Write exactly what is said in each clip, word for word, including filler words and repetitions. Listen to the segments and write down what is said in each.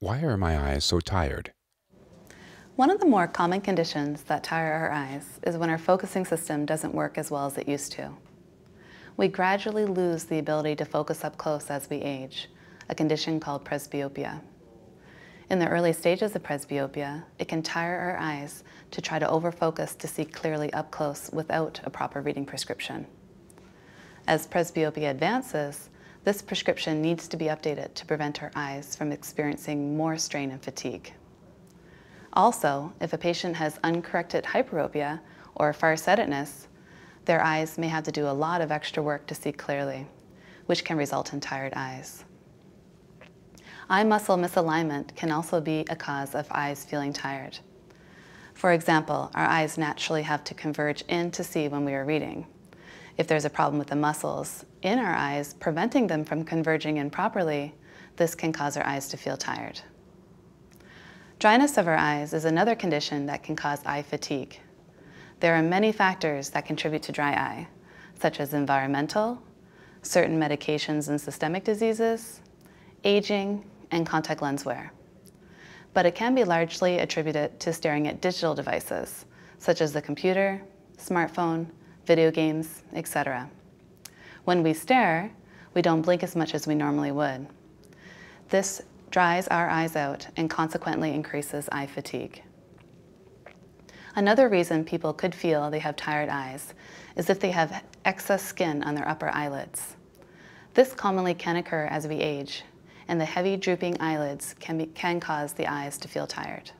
Why are my eyes so tired? One of the more common conditions that tire our eyes is when our focusing system doesn't work as well as it used to. We gradually lose the ability to focus up close as we age, a condition called presbyopia. In the early stages of presbyopia, it can tire our eyes to try to overfocus to see clearly up close without a proper reading prescription. As presbyopia advances, this prescription needs to be updated to prevent our eyes from experiencing more strain and fatigue. Also, if a patient has uncorrected hyperopia or farsightedness, their eyes may have to do a lot of extra work to see clearly, which can result in tired eyes. Eye muscle misalignment can also be a cause of eyes feeling tired. For example, our eyes naturally have to converge in to see when we are reading. If there's a problem with the muscles in our eyes preventing them from converging in properly, this can cause our eyes to feel tired. Dryness of our eyes is another condition that can cause eye fatigue. There are many factors that contribute to dry eye, such as environmental, certain medications and systemic diseases, aging, and contact lens wear. But it can be largely attributed to staring at digital devices, such as the computer, smartphone, video games, et cetera. When we stare, we don't blink as much as we normally would. This dries our eyes out and consequently increases eye fatigue. Another reason people could feel they have tired eyes is if they have excess skin on their upper eyelids. This commonly can occur as we age, and the heavy drooping eyelids can, be, can cause the eyes to feel tired.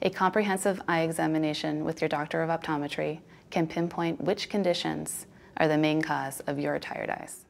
A comprehensive eye examination with your doctor of optometry can pinpoint which conditions are the main cause of your tired eyes.